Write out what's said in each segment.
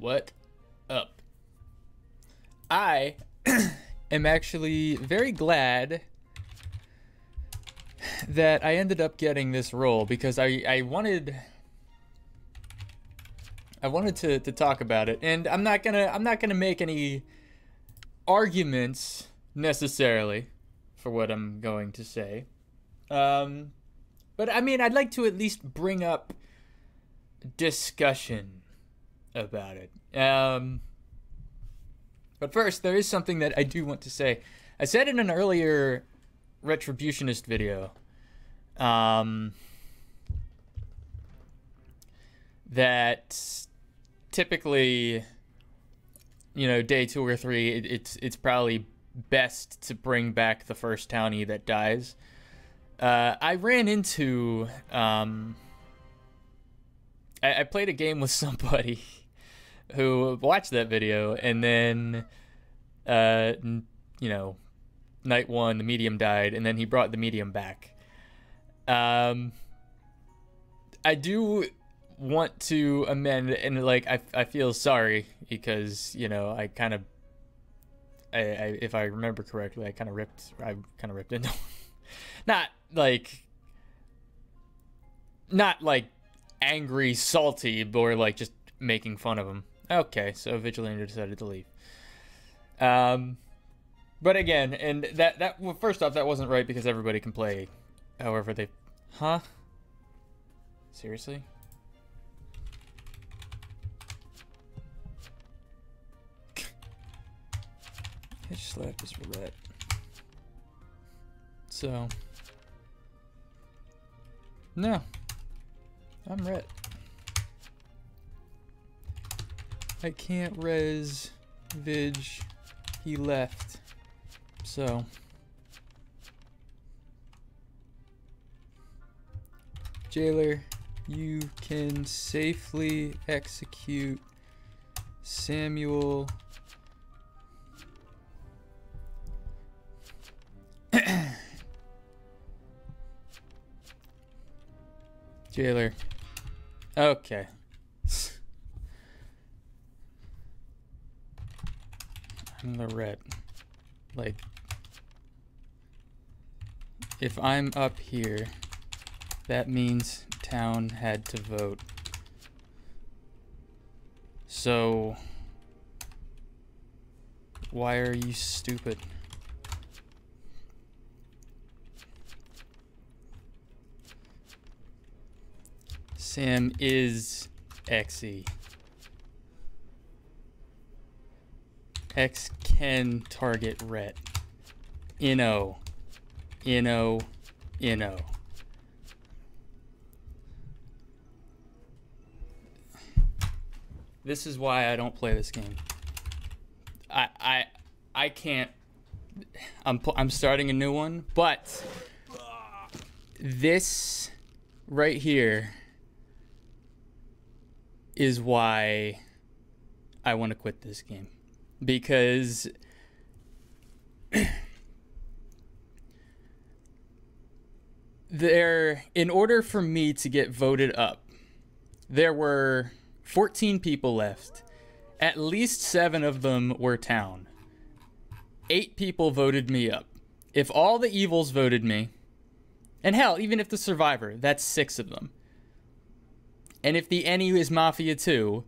What up? I am actually very glad that I ended up getting this role, because I wanted to talk about it, and I'm not gonna make any arguments necessarily for what I'm going to say, but I mean, I'd like to at least bring up discussion about it. But first, there is something that I do want to say. I said in an earlier Retributionist video that typically, you know, day 2 or 3, it's probably best to bring back the first townie that dies. I ran into I played a game with somebody who watched that video, and then you know, night 1 the medium died, and then he brought the medium back. I do want to amend, and like I feel sorry, because, you know, I if I remember correctly, I kind of ripped into him. not like angry, salty, or like just making fun of him. Okay, so Vigilante decided to leave. But again, and that well, first off, that wasn't right, because everybody can play however they... Huh? Seriously? I just slapped his roulette. So, no, I'm ret. I can't res Vig. He left. So, jailer, you can safely execute Samuel. Jailer. Okay. I'm the ret. Like, if I'm up here, that means town had to vote. So, why are you stupid? Sam is Xe. X can target ret. Inno. Inno. Inno. This is why I don't play this game. I can't. I'm starting a new one, but this right here is why I want to quit this game, because in order for me to get voted up, there were 14 people left. At least 7 of them were town. 8 people voted me up. If all the evils voted me, and hell, even if the survivor, that's 6 of them. And if the NU is Mafia 2,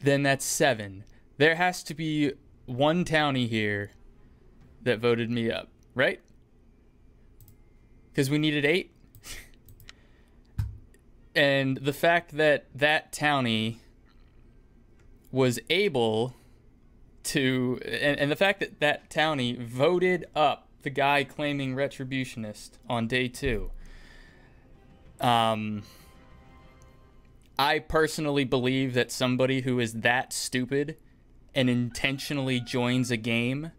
then that's 7. There has to be 1 townie here that voted me up, right? Because we needed 8. And the fact that that townie was able to... And the fact that that townie voted up the guy claiming Retributionist on day 2... I personally believe that somebody who is that stupid and intentionally joins a game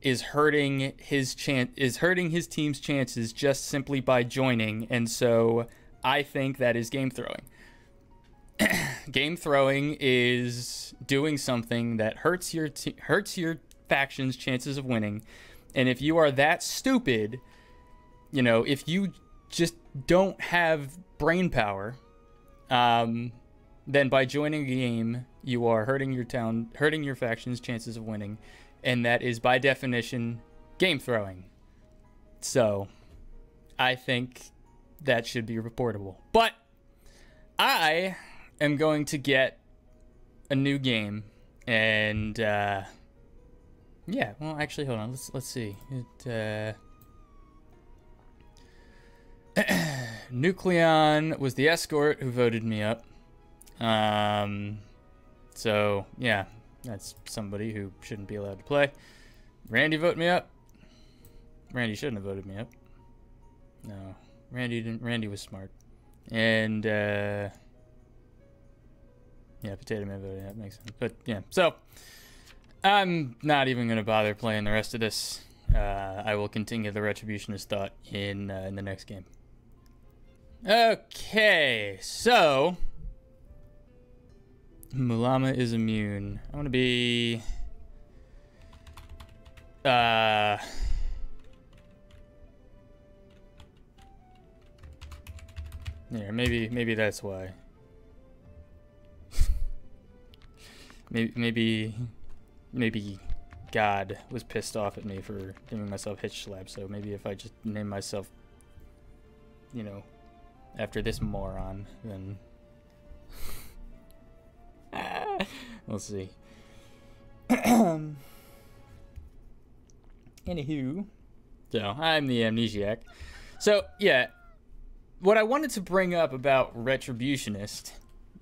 is hurting his team's chances just simply by joining, and so I think that is game throwing. Game throwing is doing something that hurts your faction's chances of winning, and if you are that stupid, you know, if you just don't have brain power, then by joining a game, you are hurting your town, hurting your faction's chances of winning, and that is by definition game throwing. So I think that should be reportable. But I am going to get a new game, and yeah, well, actually, hold on, let's see it. Nucleon was the escort who voted me up. So yeah, that's somebody who shouldn't be allowed to play. Randy voted me up. Randy shouldn't have voted me up. No, Randy didn't. Randy was smart. And yeah, Potato Man voted me up. Makes sense. But yeah, so I'm not even gonna bother playing the rest of this. I will continue the Retributionist thought in the next game. Okay, so Mulama is immune. I want to be yeah, maybe that's why. maybe God was pissed off at me for naming myself Hitch Slab, so maybe if I just name myself, you know, after this moron, then we'll see. Anywho, so I'm the amnesiac. So yeah, what I wanted to bring up about Retributionist,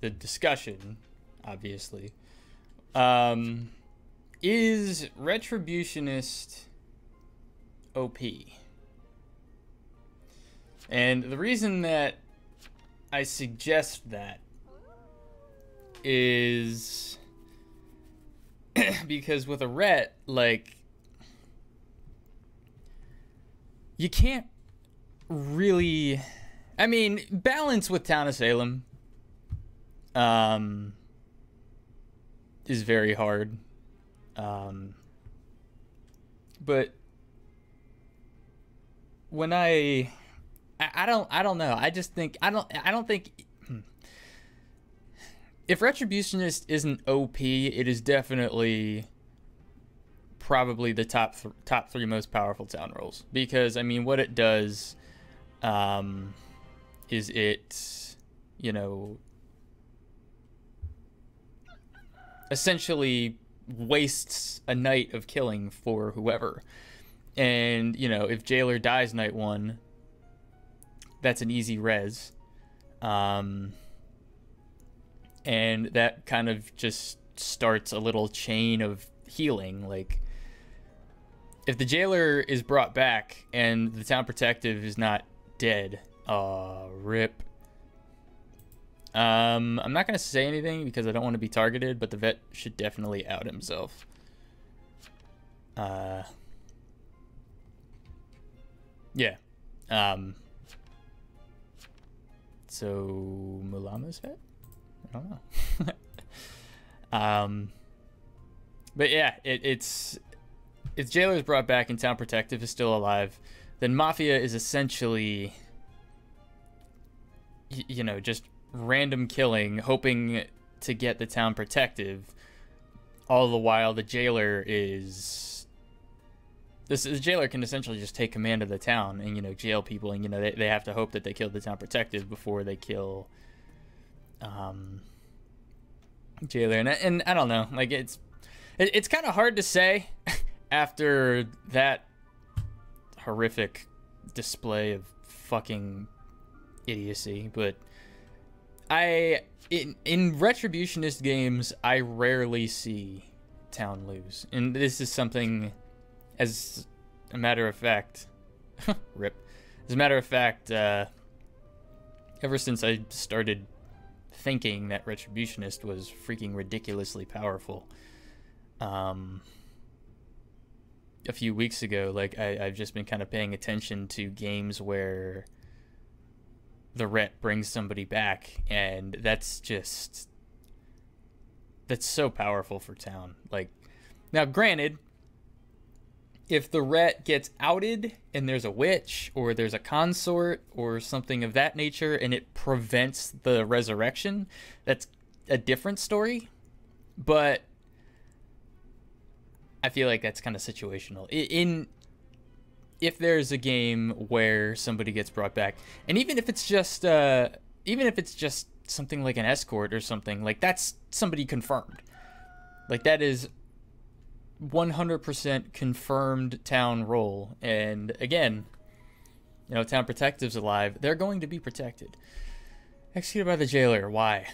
the discussion, obviously, is Retributionist OP? And the reason that I suggest that is because with a ret, like, you can't really, I mean, balance with Town of Salem is very hard, but when I don't know, I just think I don't think if Retributionist isn't OP, it is definitely probably the top three most powerful town rolls, because I mean what it does is it, you know, essentially wastes a night of killing for whoever. And you know, if Jailer dies night one, that's an easy res, and that kind of just starts a little chain of healing. Like, if the Jailer is brought back and the town protective is not dead, rip. I'm not gonna say anything because I don't want to be targeted, but the vet should definitely out himself. Yeah. So Mulama's vet? I don't know. But yeah, it's if Jailer's brought back and town protective is still alive, then Mafia is essentially, you know, just random killing, hoping to get the town protective, all the while the Jailer is the Jailer can essentially just take command of the town and, you know, jail people, and you know they have to hope that they kill the town protective before they kill Jailer. And I don't know, like, it's kind of hard to say after that horrific display of fucking idiocy. But in Retributionist games, I rarely see town lose, and this is something, as a matter of fact, rip. As a matter of fact, ever since I started thinking that Retributionist was freaking ridiculously powerful, a few weeks ago, like I've just been kind of paying attention to games where the ret brings somebody back, and that's so powerful for town. Like, now granted, if the ret gets outed and there's a witch or there's a consort or something of that nature and it prevents the resurrection, that's a different story, but I feel like that's kind of situational. If there's a game where somebody gets brought back, and even if it's just something like an escort or something, like that's somebody confirmed. Like that is 100% confirmed town role. And again, you know, town protectives alive, they're going to be protected. Executed by the jailer, why?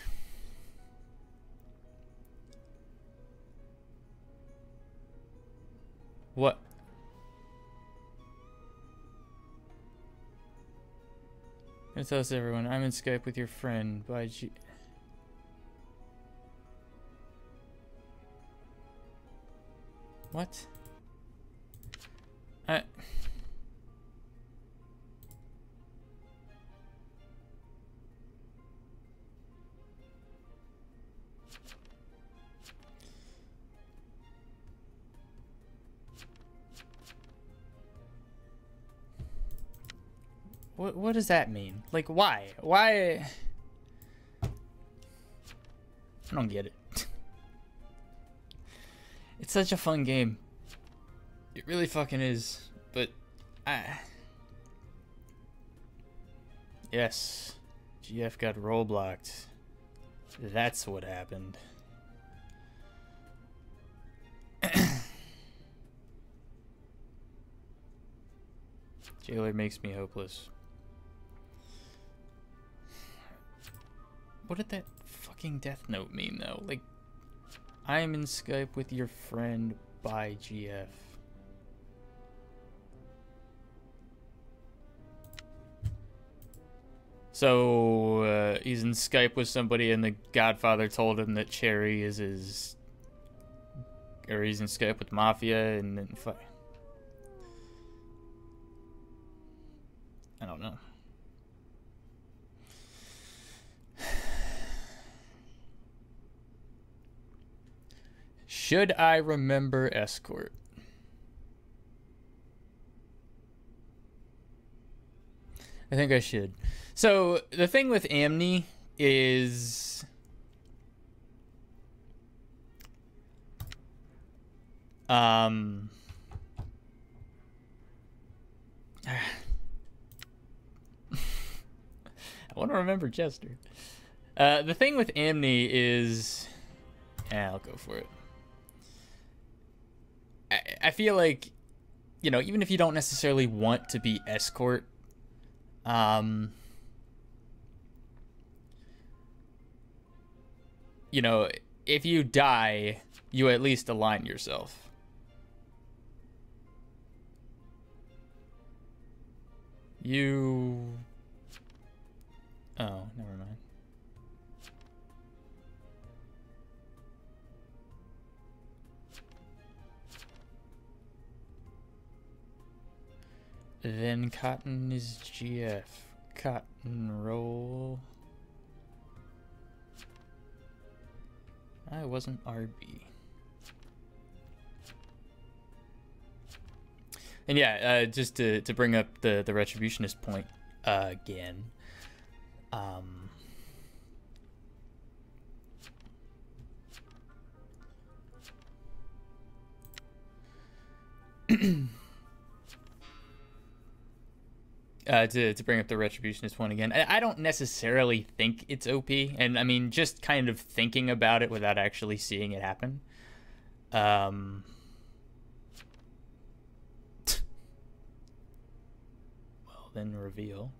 What? I'm gonna tell us everyone, I'm in Skype with your friend by G. What? What does that mean? Like, why? Why? I don't get it. It's such a fun game. It really fucking is. But, yes. GF got roll blocked. That's what happened. Jailer makes me hopeless. What did that fucking death note mean, though? Like, I am in Skype with your friend by GF. So, he's in Skype with somebody and the Godfather told him that Cherry is his... Or he's in Skype with Mafia and then... I don't know. Should I remember escort? I think I should. So the thing with Amni is I want to remember Chester. The thing with Amni is I'll go for it. I feel like, you know, even if you don't necessarily want to be escort, you know, if you die, you at least align yourself. You... Oh, never mind. Then Cotton is GF. Cotton roll. I wasn't RB. And yeah, just to bring up the Retributionist point again. To bring up the Retributionist one again, I don't necessarily think it's OP, and I mean just kind of thinking about it without actually seeing it happen. Well, then reveal.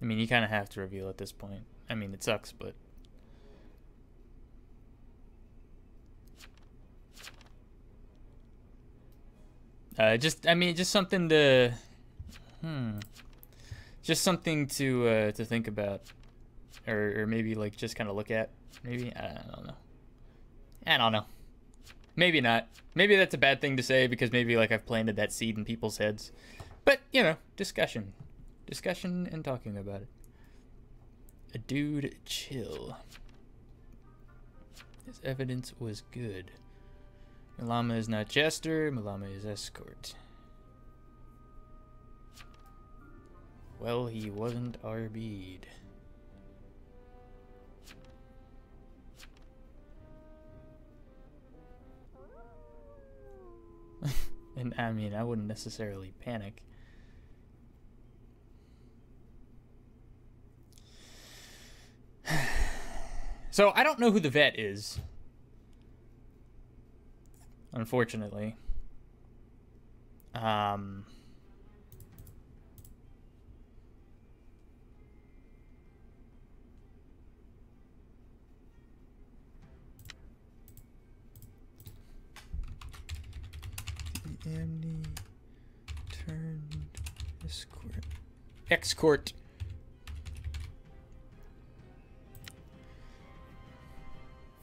I mean, you kind of have to reveal at this point. I mean, it sucks, but. Just something to. Just something to think about, or maybe like just kind of look at. Maybe I don't know. Maybe not. Maybe that's a bad thing to say because maybe like I've planted that seed in people's heads. But you know, discussion, and talking about it. A dude, chill. His evidence was good. Malama is not jester. Malama is escort. Well, he wasn't RB'd. And I mean, I wouldn't necessarily panic. So I don't know who the vet is, unfortunately. The Amni turned escort. Escort.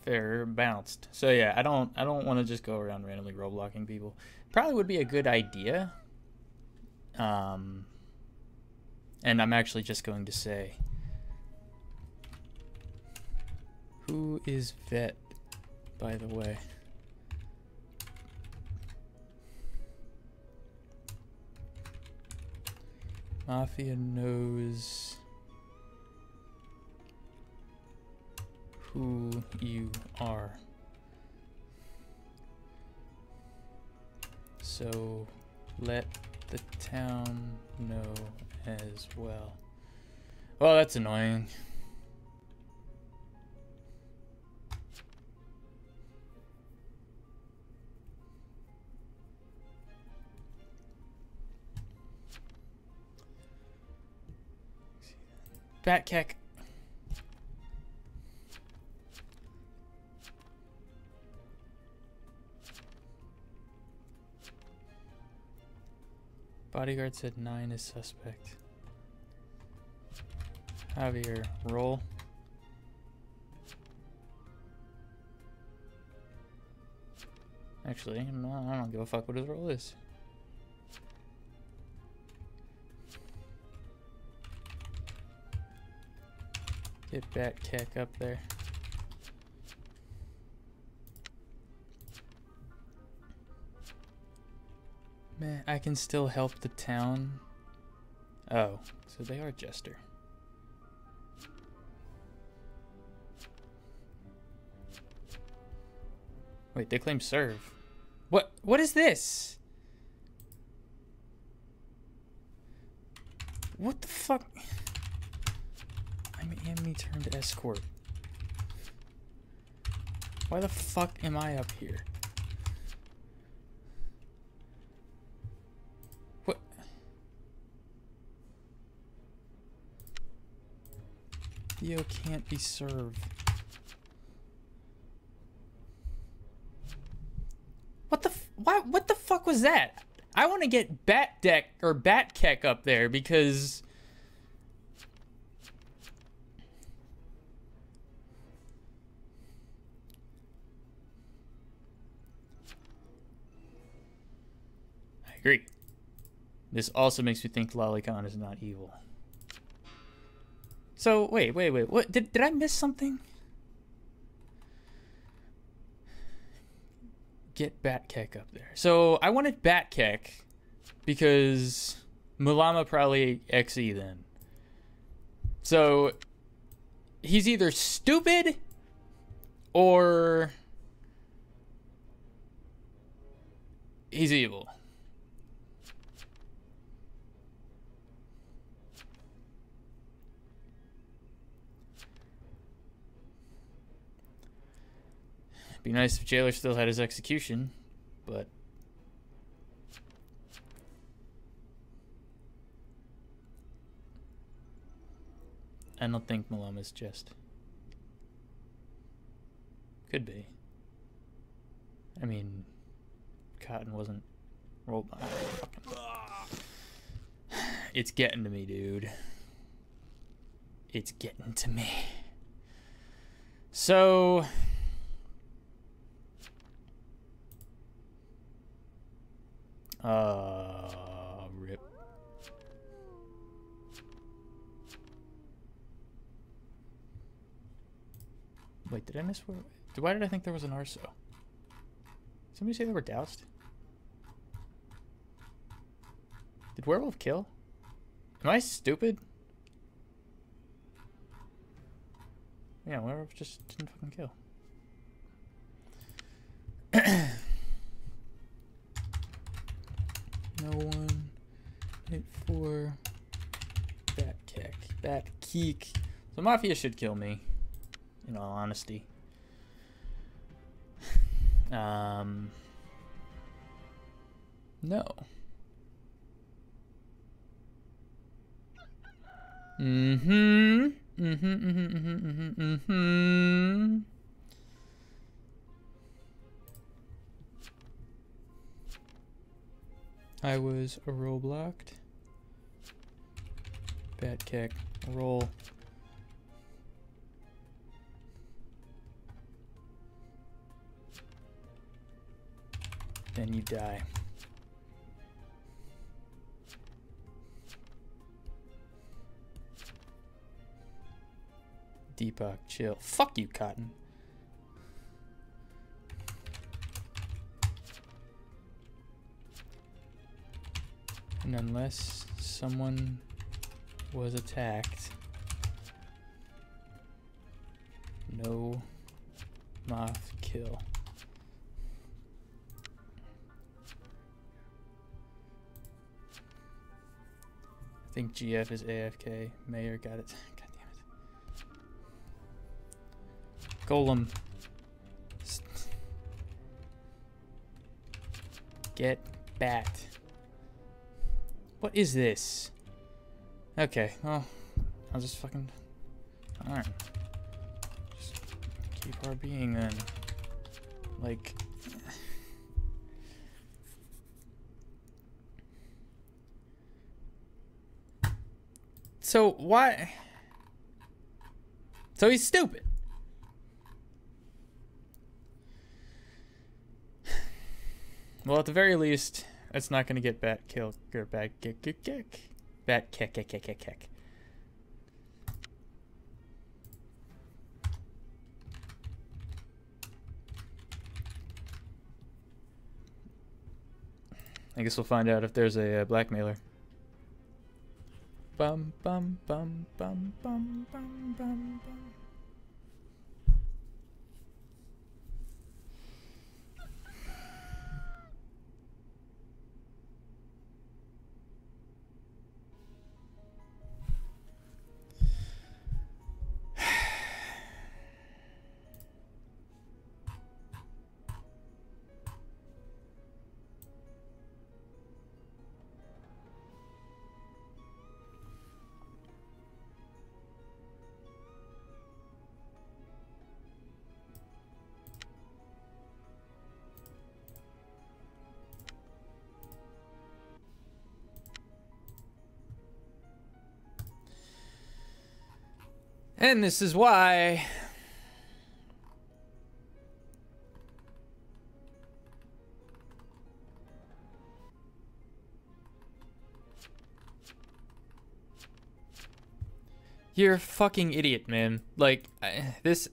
Fair bounced. So yeah, I don't want to just go around randomly roadblocking people. Probably would be a good idea. And I'm actually just going to say, who is vet, by the way? Mafia knows who you are. So let the town know as well. Well, that's annoying. Batcack. Bodyguard said 9 is suspect. Javier, roll. Actually, I don't give a fuck what his roll is. Get Batcack up there. Man, I can still help the town. Oh, so they are Jester. Wait, they claim serve. What is this? What the fuck? I'm Amni turned escort. Why the fuck am I up here? Theo can't be served. What the what the fuck was that? I want to get Batcack or Batcack up there because I agree. This also makes me think Lolicon is not evil. So, wait, what, did I miss something? Get Batcack up there. So, I wanted Batcack because Mulama probably XE then. So, he's either stupid or he's evil. Be nice if Jailer still had his execution, but I don't think Malama's just. Could be. I mean, Cotton wasn't rolled by. It's getting to me, dude. It's getting to me. So. Rip. Wait, did I miss where? Why did I think there was an Arso? Somebody say they were doused? Did Werewolf kill? Am I stupid? Yeah, Werewolf just didn't fucking kill. no one. Hit for bat kick. Bat keek. The Mafia should kill me, in all honesty. No. I was a roll blocked. Bat kick. Roll. Then you die. Deepak, chill. Fuck you, Cotton. And unless someone was attacked, no moth kill. I think GF is AFK. Mayor got it. God damn it. Golem. Get bat. What is this? Okay. Well, I'll just fucking. Alright. Just keep our being then. Like. So why? So he's stupid. Well, at the very least, it's not going to get bat kill or bat kick kick kick. Bat kick kick kick kick kick. I guess we'll find out if there's a blackmailer. Bum bum bum bum bum bum bum bum. And this is why. You're a fucking idiot, man. Like, this.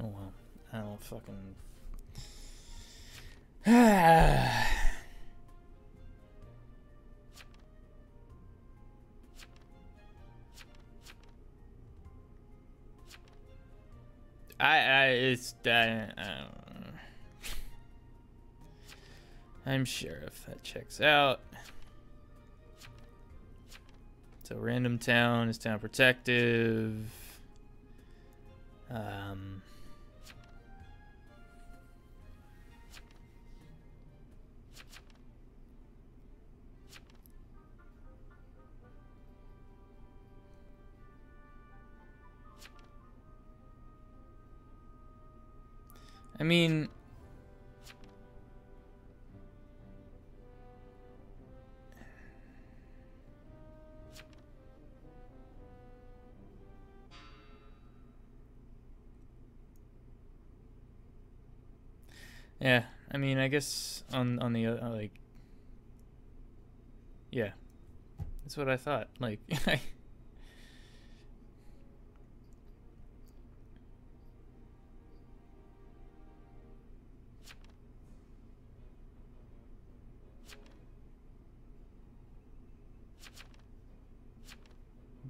Oh, well. I don't fucking. I'm sure if that checks out. So random town is town protective. I mean, yeah, I mean, I guess on the other, like, yeah, that's what I thought, like,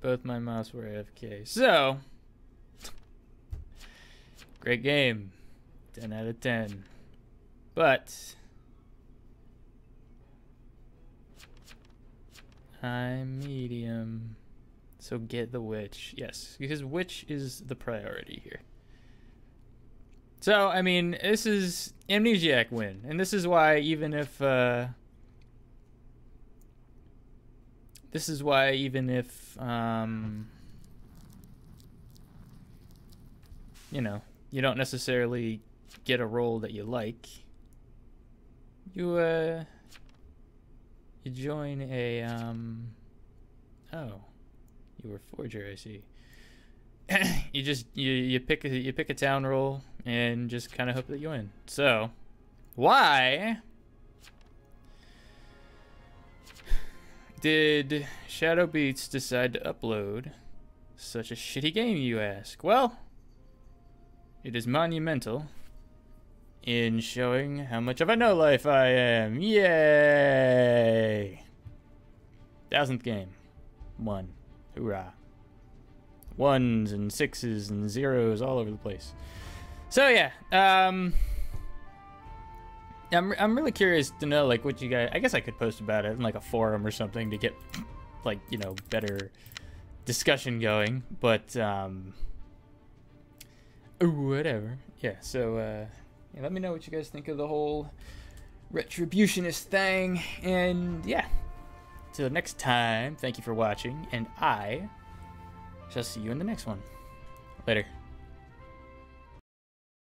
both my moths were AFK. So, great game. 10 out of 10. But, I'm medium. So get the witch. Yes, because witch is the priority here. So, I mean, this is Amnesiac win. And this is why even if you know, you don't necessarily get a role that you like, you you join a oh, you were forger, I see. You just you pick a town role and just kind of hope that you win. So why did ShadowBeats decide to upload such a shitty game, you ask? Well, it is monumental in showing how much of a no-life I am. Yay! 1000th game. 1. Hoorah. 1s and 6s and 0s all over the place. So yeah, I'm really curious to know, like, what you guys... I guess I could post about it in, like, a forum or something to get, like, you know, better discussion going. But, whatever. Yeah, so, yeah, let me know what you guys think of the whole Retributionist thing. And, yeah. Till next time, thank you for watching. And I shall see you in the next one. Later.